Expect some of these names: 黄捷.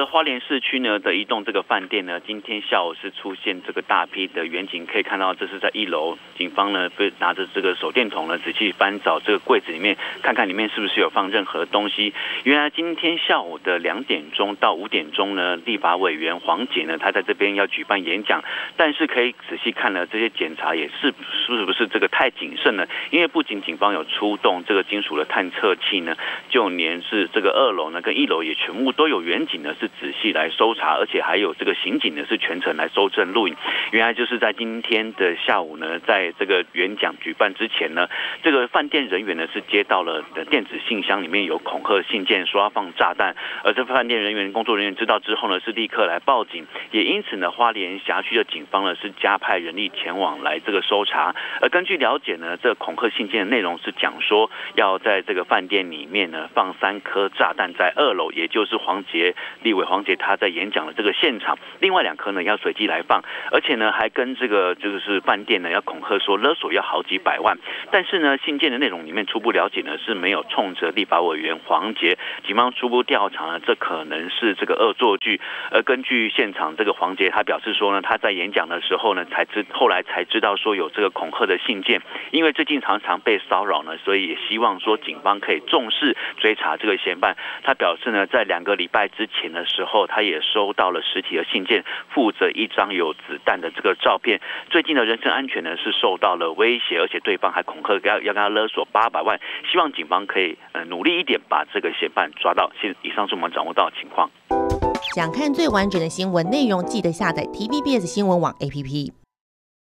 这花莲市区呢的一栋这个饭店呢，今天下午是出现这个大批的员警，可以看到这是在一楼，警方呢被拿着这个手电筒呢仔细翻找这个柜子里面，看看里面是不是有放任何东西。原来今天下午的2点钟到5点钟呢，立法委员黄捷呢，他在这边要举办演讲，但是可以仔细看了这些检查也是不是这个太谨慎了，因为不仅警方有出动这个金属的探测器呢，就连是这个2楼呢跟1楼也全部都有员警呢。是仔细来搜查，而且还有这个刑警呢是全程来搜证录影。原来就是在今天的下午呢，在这个演讲举办之前呢，这个饭店人员呢是接到了电子信箱里面有恐吓信件，说要放炸弹。而这饭店人员工作人员知道之后呢，是立刻来报警，也因此呢，花莲辖区的警方呢是加派人力前往来这个搜查。而根据了解呢，这恐吓信件的内容是讲说要在这个饭店里面呢放3颗炸弹在2楼，也就是立委黄捷他在演讲的这个现场，另外2颗呢要随机来放，而且呢还跟这个就是饭店呢要恐吓说勒索要好几百万，但是呢信件的内容里面初步了解呢是没有冲着立法委员黄捷，警方初步调查呢这可能是这个恶作剧。而根据现场这个黄捷他表示说呢，他在演讲的时候呢后来才知道说有这个恐吓的信件，因为最近常被骚扰呢，所以也希望说警方可以重视追查这个嫌犯。他表示呢在2个礼拜之前呢的时候，他也收到了实体的信件，附着1张有子弹的这个照片。最近的人身安全呢是受到了威胁，而且对方还恐吓要跟他勒索800万。希望警方可以努力一点，把这个嫌犯抓到。以上是我们掌握到的情况。想看最完整的新闻内容，记得下载 TVBS 新闻网 APP。